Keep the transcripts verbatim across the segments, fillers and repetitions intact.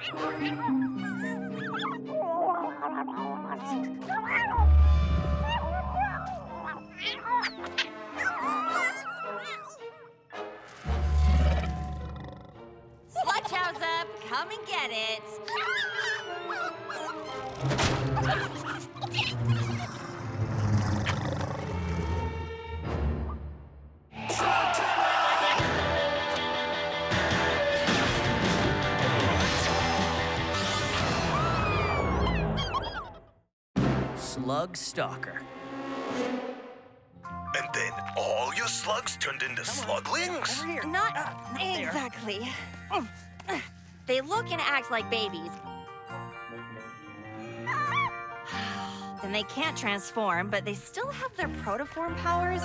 Sludgehouse up, come and get it. Slug Stalker. And then all your slugs turned into sluglings? Not, ah, not exactly. There. They look and act like babies. Then they can't transform, but they still have their protoform powers.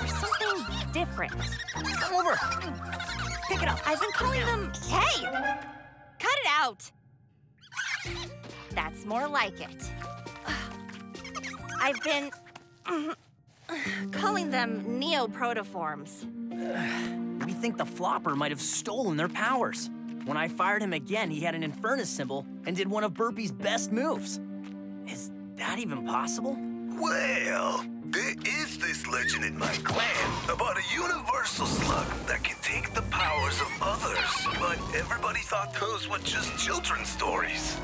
There's something different. Come over. Pick it up. I've been calling them... Hey! Cut it out! That's more like it. I've been uh, calling them Neo-Protoforms. Uh, we think the Flopper might have stolen their powers. When I fired him again, he had an Infernus symbol and did one of Burpee's best moves. Is that even possible? Well, there is this legend in my clan about a universal slug that can take the powers of others, but everybody thought those were just children's stories.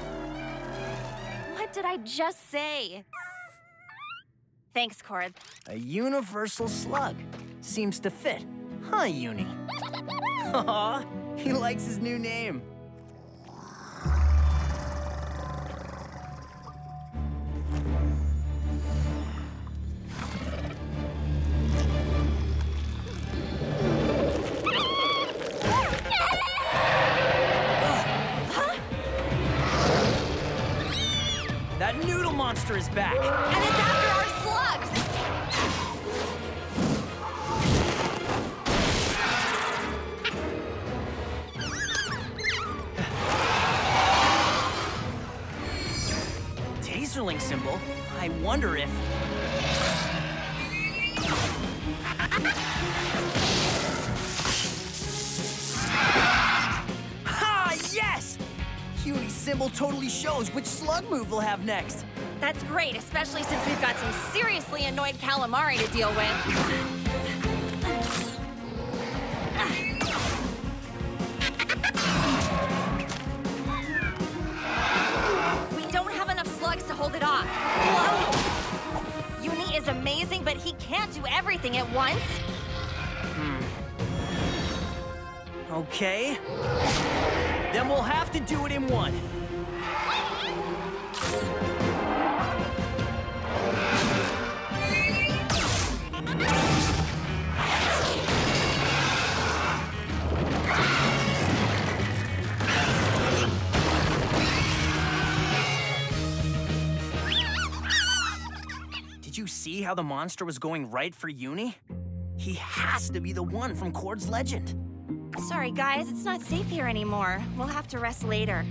What did I just say? Thanks, Kord. A universal slug. Seems to fit. Huh, Uni? Aw, he likes his new name. Huh? That noodle monster is back. And it's after our Taserling symbol. I wonder if... Ah, yes! Uni's symbol totally shows which slug move we'll have next. That's great, especially since we've got some seriously annoyed calamari to deal with. Hold it off. Whoa. Uni is amazing, but he can't do everything at once. Hmm. Okay. Then we'll have to do it in one. Did you see how the monster was going right for Uni? He has to be the one from Kord's legend. Sorry, guys, it's not safe here anymore. We'll have to rest later.